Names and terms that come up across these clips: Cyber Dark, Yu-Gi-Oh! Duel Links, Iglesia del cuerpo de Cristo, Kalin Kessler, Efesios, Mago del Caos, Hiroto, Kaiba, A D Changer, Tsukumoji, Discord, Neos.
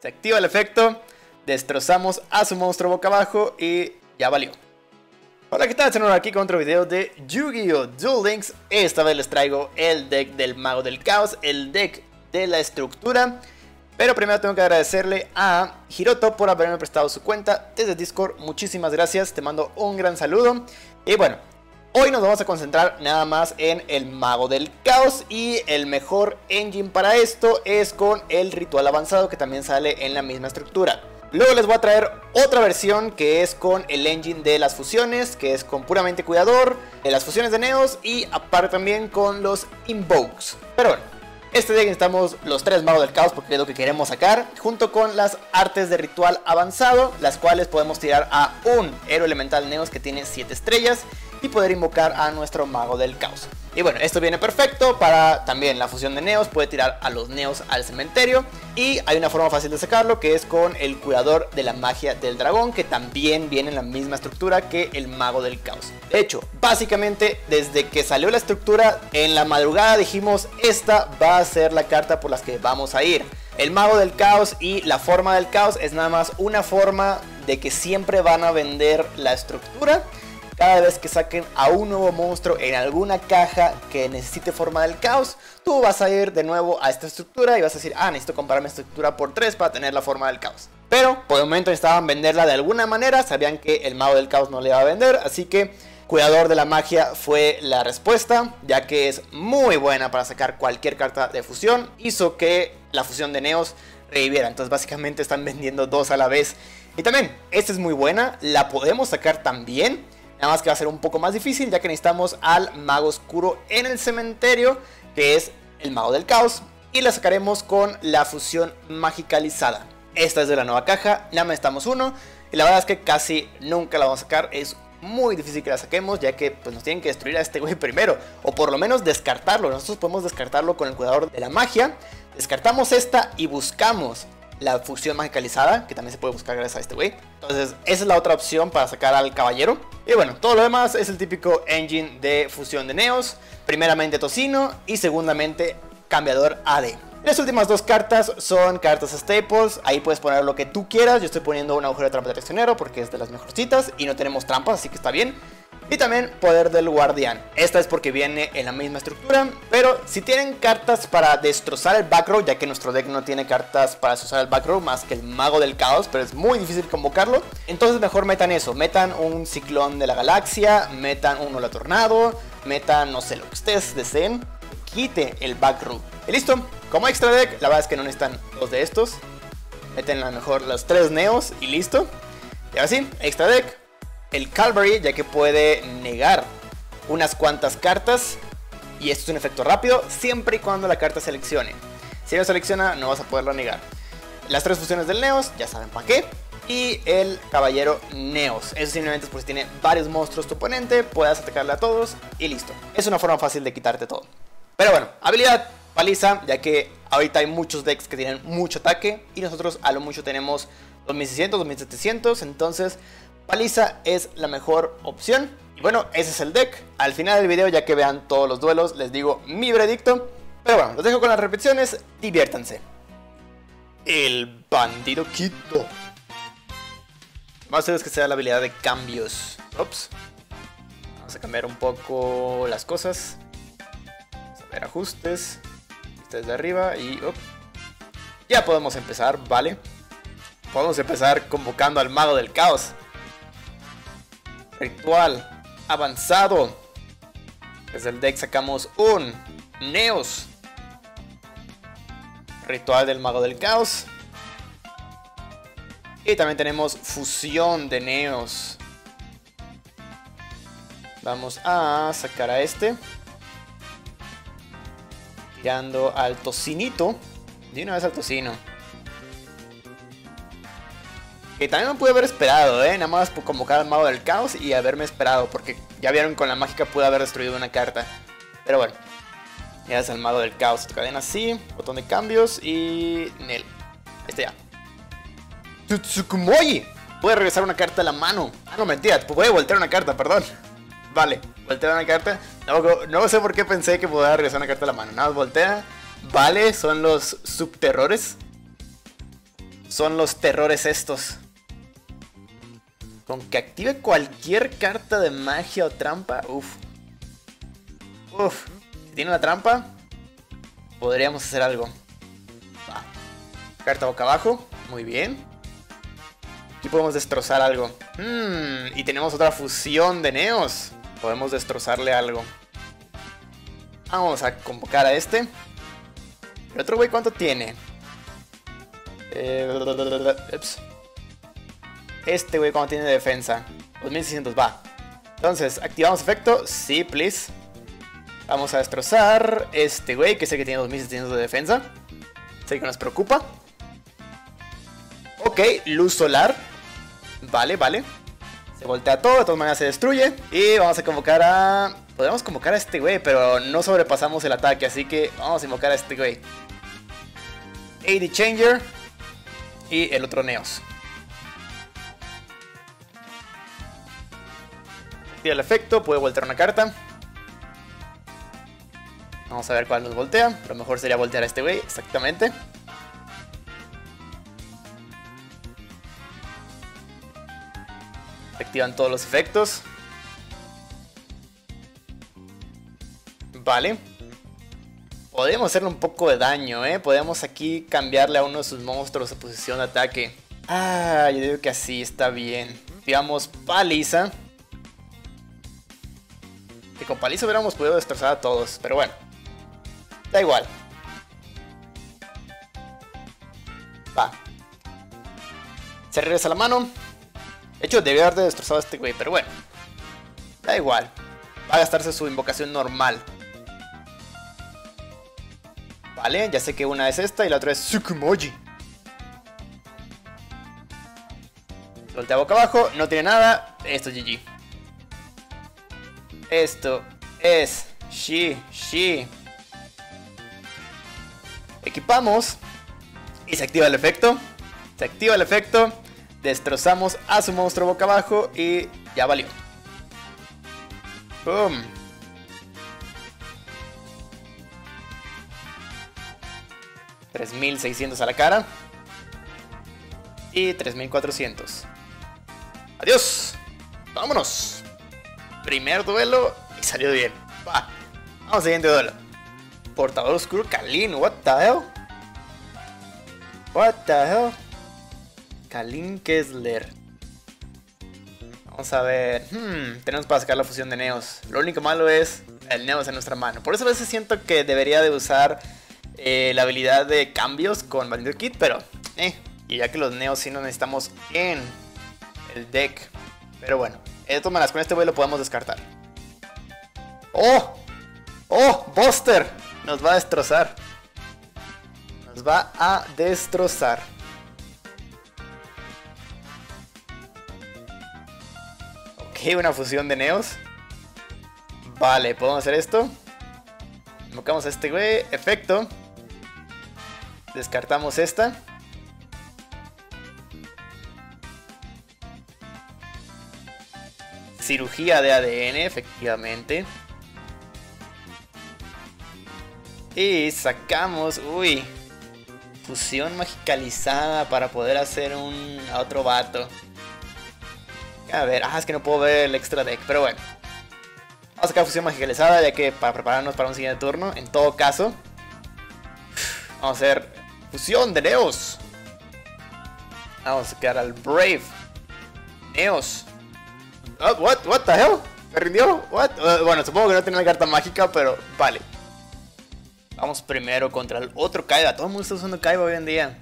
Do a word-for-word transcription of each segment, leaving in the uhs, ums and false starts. Se activa el efecto, destrozamos a su monstruo boca abajo y ya valió. Hola, ¿qué tal? Estamos aquí con otro video de Yu-Gi-Oh! Duel Links. Esta vez les traigo el deck del Mago del Caos, el deck de la estructura. Pero primero tengo que agradecerle a Hiroto por haberme prestado su cuenta desde Discord. Muchísimas gracias, te mando un gran saludo. Y bueno, hoy nos vamos a concentrar nada más en el Mago del Caos. Y el mejor engine para esto es con el Ritual Avanzado, que también sale en la misma estructura. Luego les voy a traer otra versión que es con el engine de las fusiones, que es con puramente cuidador, de las fusiones de Neos y aparte también con los invokes. Pero bueno, este día necesitamos los tres magos del caos porque es lo que queremos sacar, junto con las artes de ritual avanzado, las cuales podemos tirar a un héroe elemental Neos que tiene siete estrellas y poder invocar a nuestro mago del caos. Y bueno, esto viene perfecto para también la fusión de Neos, puede tirar a los Neos al cementerio. Y hay una forma fácil de sacarlo que es con el curador de la magia del dragón, que también viene en la misma estructura que el mago del caos. De hecho, básicamente desde que salió la estructura en la madrugada dijimos esta va a ser la carta por las que vamos a ir. El mago del caos y la forma del caos es nada más una forma de que siempre van a vender la estructura. Cada vez que saquen a un nuevo monstruo en alguna caja que necesite forma del caos, tú vas a ir de nuevo a esta estructura y vas a decir, ah, necesito comprarme esta estructura por tres para tener la forma del caos. Pero por el momento necesitaban venderla de alguna manera, sabían que el mago del caos no le iba a vender, así que cuidador de la magia fue la respuesta, ya que es muy buena para sacar cualquier carta de fusión. Hizo que la fusión de Neos reviviera, entonces básicamente están vendiendo dos a la vez. Y también, esta es muy buena, la podemos sacar también. Nada más que va a ser un poco más difícil, ya que necesitamos al mago oscuro en el cementerio, que es el mago del caos. Y la sacaremos con la fusión magicalizada. Esta es de la nueva caja, nada más necesitamos uno. Y la verdad es que casi nunca la vamos a sacar, es muy difícil que la saquemos, ya que pues, nos tienen que destruir a este güey primero. O por lo menos descartarlo, nosotros podemos descartarlo con el cuidador de la magia. Descartamos esta y buscamos la fusión magicalizada, que también se puede buscar gracias a este güey. Entonces esa es la otra opción para sacar al caballero. Y bueno, todo lo demás es el típico engine de fusión de Neos. Primeramente tocino y segundamente cambiador A D. Las últimas dos cartas son cartas staples. Ahí puedes poner lo que tú quieras. Yo estoy poniendo un agujero de trampa de traicionero porque es de las mejorcitas y no tenemos trampas, así que está bien. Y también poder del guardián. Esta es porque viene en la misma estructura. Pero si tienen cartas para destrozar el back row, ya que nuestro deck no tiene cartas para destrozar el back row más que el mago del caos, pero es muy difícil convocarlo, entonces mejor metan eso. Metan un ciclón de la galaxia, metan un hola tornado, metan no sé lo que ustedes deseen. Quite el back row y listo. Como extra deck, la verdad es que no necesitan dos de estos. Meten a lo mejor los tres neos y listo. Y ahora sí, extra deck, el Calvary, ya que puede negar unas cuantas cartas. Y esto es un efecto rápido, siempre y cuando la carta seleccione. Si no selecciona, no vas a poderla negar. Las tres fusiones del Neos, ya saben para qué. Y el Caballero Neos. Eso simplemente es porque tiene varios monstruos tu oponente, puedas atacarle a todos y listo. Es una forma fácil de quitarte todo. Pero bueno, habilidad paliza, ya que ahorita hay muchos decks que tienen mucho ataque. Y nosotros a lo mucho tenemos dos mil seiscientos, dos mil setecientos, entonces paliza es la mejor opción. Y bueno, ese es el deck. Al final del video, ya que vean todos los duelos, les digo mi veredicto. Pero bueno, los dejo con las repeticiones. Diviértanse. El bandido Quito. Lo más seguro es que sea la habilidad de cambios. Ups. Vamos a cambiar un poco las cosas. Vamos a ver ajustes. Este es de arriba y... Ups. Ya podemos empezar, vale. Podemos empezar convocando al mago del caos. Ritual avanzado. Desde el deck sacamos un Neos. Ritual del mago del caos. Y también tenemos fusión de Neos. Vamos a sacar a este. Tirando al tocinito. De una vez al tocino. Que también me pude haber esperado, ¿eh? Nada más por convocar al mago del caos y haberme esperado. Porque ya vieron, con la mágica pude haber destruido una carta. Pero bueno. Ya es el mago del caos. Cadena así. Botón de cambios y... Nel. Este ya. ¡Tsukumoji! Puede regresar una carta a la mano. Ah, no, mentira. Puede voltear una carta, perdón. Vale. Voltea una carta. No, no sé por qué pensé que podía regresar una carta a la mano. Nada más voltea. Vale. Son los subterrores. son los terrores estos. Con que active cualquier carta de magia o trampa. Uf. Uf. Si tiene una trampa, podríamos hacer algo. Va. Carta boca abajo. Muy bien. Aquí podemos destrozar algo. Hmm, y tenemos otra fusión de Neos. Podemos destrozarle algo. Vamos a convocar a este. ¿El otro güey cuánto tiene? Eh, ups. Este güey cuando tiene defensa dos mil seiscientos, va. Entonces, activamos efecto. Sí, please. Vamos a destrozar este güey, que es el que tiene dos mil seiscientos de defensa. Es el que nos preocupa. Ok, luz solar. Vale, vale. Se voltea todo, de todas maneras se destruye. Y vamos a convocar a... Podríamos convocar a este güey, pero no sobrepasamos el ataque. Así que vamos a invocar a este güey, A D Changer. Y el otro Neos. Tira el efecto, puede voltear una carta. Vamos a ver cuál nos voltea. Lo mejor sería voltear a este güey, exactamente. Activan todos los efectos. Vale. Podemos hacerle un poco de daño, ¿eh? Podemos aquí cambiarle a uno de sus monstruos a posición de ataque. Ah, yo digo que así está bien. Digamos, paliza. Que con paliza hubiéramos podido destrozar a todos, pero bueno, da igual. Va. Se regresa la mano. De hecho, debió haber destrozado a este güey, pero bueno, da igual. Va a gastarse su invocación normal. Vale, ya sé que una es esta y la otra es Tsukumoji. Voltea boca abajo, no tiene nada. Esto es G G. Esto es G G. Equipamos. Y se activa el efecto. Se activa el efecto. Destrozamos a su monstruo boca abajo y ya valió. Boom. tres mil seiscientos a la cara. Y tres mil cuatrocientos. Adiós. Vámonos. Primer duelo y salió bien. Va. Vamos al siguiente duelo. Portador oscuro Kalin. What the hell? What the hell? Kalin Kessler. Vamos a ver. Hmm, tenemos para sacar la fusión de Neos. Lo único malo es el Neos en nuestra mano. Por eso a veces siento que debería de usar eh, la habilidad de cambios con Bandit Kit. Pero, eh. Y ya que los Neos sí nos necesitamos en el deck. Pero bueno, de todas maneras, con este güey lo podemos descartar. ¡Oh! ¡Oh! ¡Buster! Nos va a destrozar. Nos va a destrozar. Ok, una fusión de Neos. Vale, podemos hacer esto. Invocamos a este güey. Efecto. Descartamos esta. Cirugía de A D N, efectivamente. Y sacamos... Uy. Fusión magicalizada para poder hacer un... a otro vato. A ver, ah, es que no puedo ver el extra deck, pero bueno. Vamos a sacar fusión magicalizada, ya que para prepararnos para un siguiente turno. En todo caso, vamos a hacer fusión de Neos. Vamos a sacar al Brave Neos. Oh, what, what the hell? ¿Me rindió? What? Uh, bueno, supongo que no tenía la carta mágica, pero vale. Vamos primero contra el otro Kaiba. Todo el mundo está usando Kaiba hoy en día,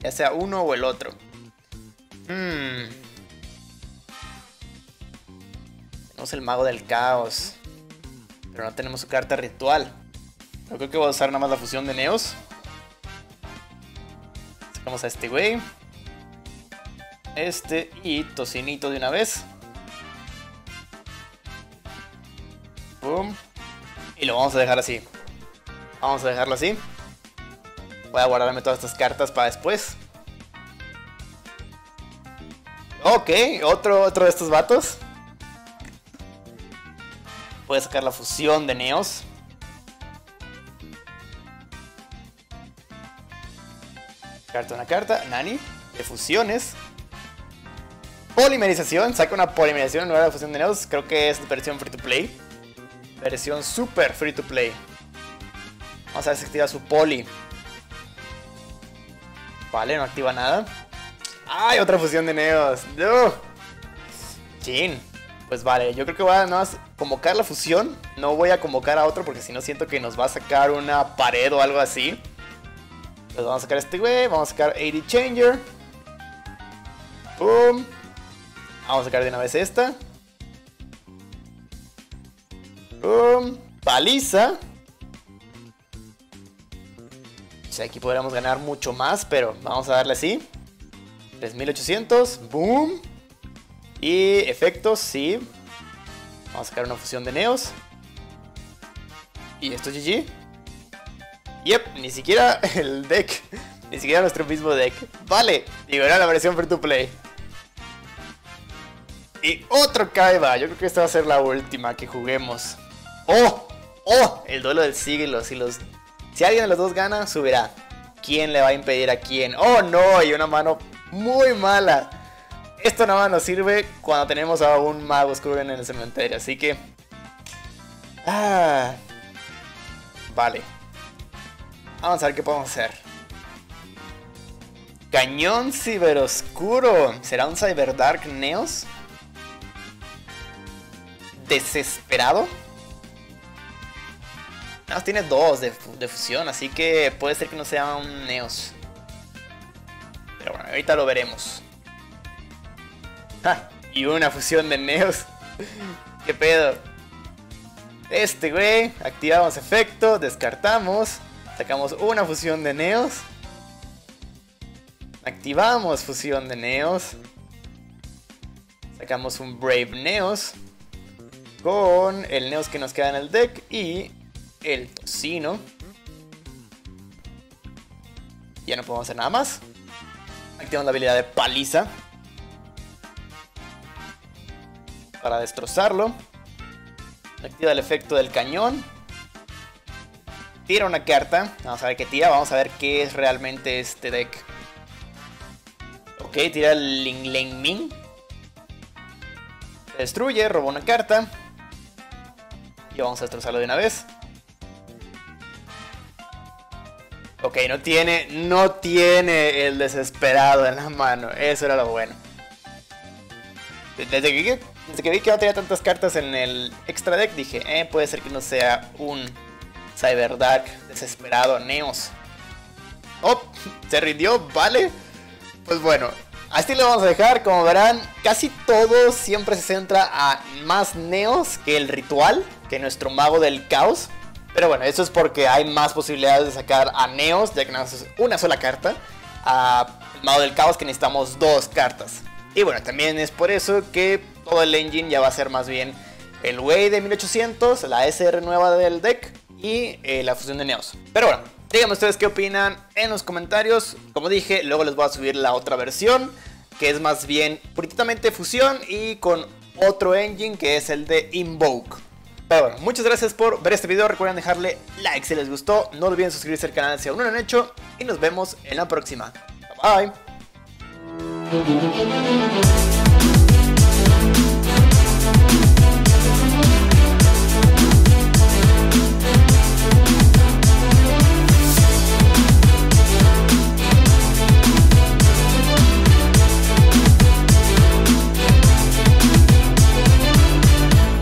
ya sea uno o el otro. Mmm... Tenemos el Mago del Caos, pero no tenemos su carta ritual. Yo creo que voy a usar nada más la fusión de Neos. Sacamos a este güey. Este y tocinito de una vez. Boom. Y lo vamos a dejar así. Vamos a dejarlo así. Voy a guardarme todas estas cartas para después. Ok, otro, otro de estos vatos. Puede sacar la fusión de Neos. Carta una carta, Nani. de fusiones. Polimerización, saca una polimerización nueva de fusión de Neos. Creo que es versión free to play. Versión super free to play. Vamos a ver si activa su poli. Vale, no activa nada. ¡Ay, otra fusión de Neos! ¡No! Chin. Pues vale, yo creo que voy a nada más convocar la fusión. No voy a convocar a otro porque si no siento que nos va a sacar una pared o algo así. Entonces vamos a sacar a este güey. Vamos a sacar A D Changer. Boom. Vamos a sacar de una vez esta. Boom. Paliza. O sea, aquí podríamos ganar mucho más, pero vamos a darle así. tres mil ochocientos. Boom. Y efectos, sí. Vamos a sacar una fusión de Neos. Y esto es G G. Yep, ni siquiera el deck. Ni siquiera nuestro mismo deck. Vale, y verá la versión free to play. Y otro Kaiba. Yo creo que esta va a ser la última que juguemos. ¡Oh! ¡Oh! El duelo del siglo. Si, los... si alguien de los dos gana, subirá. ¿Quién le va a impedir a quién? ¡Oh no! Y una mano muy mala. Esto nada más nos sirve cuando tenemos a un mago oscuro en el cementerio. Así que... Ah... Vale. Vamos a ver qué podemos hacer. Cañón ciberoscuro. ¿Será un Cyber Dark Neos? Desesperado. No, tiene dos de, de fusión, así que puede ser que no sea un Neos. Pero bueno, ahorita lo veremos. Ja, y una fusión de Neos. ¿Qué pedo? Este güey. Activamos efecto, descartamos. Sacamos una fusión de Neos. Activamos fusión de Neos. Sacamos un Brave Neos. Con el Neos que nos queda en el deck y el tocino. Ya no podemos hacer nada más. Activamos la habilidad de paliza. Para destrozarlo. Activa el efecto del cañón. Tira una carta. Vamos a ver qué tira. Vamos a ver qué es realmente este deck. Ok, tira el Ling Ling Min. Se destruye, robó una carta. Y vamos a destrozarlo de una vez. Ok, no tiene, no tiene el desesperado en la mano. Eso era lo bueno. Desde que, desde que vi que no tenía tantas cartas en el extra deck, dije, eh, puede ser que no sea un Cyber Dark desesperado Neos. Oh, se rindió, vale. Pues bueno, así lo vamos a dejar. Como verán, casi todo siempre se centra a más Neos que el ritual, que nuestro mago del caos. Pero bueno, eso es porque hay más posibilidades de sacar a Neos, ya que nada más es una sola carta. A mago del caos que necesitamos dos cartas. Y bueno, también es por eso que todo el engine ya va a ser más bien el güey de mil ochocientos, la S R nueva del deck y eh, la fusión de Neos. Pero bueno, díganme ustedes qué opinan en los comentarios. Como dije, luego les voy a subir la otra versión, que es más bien puritamente fusión y con otro engine que es el de Invoke. Pero bueno, muchas gracias por ver este video. Recuerden dejarle like si les gustó. No olviden suscribirse al canal si aún no lo han hecho. Y nos vemos en la próxima. Bye bye.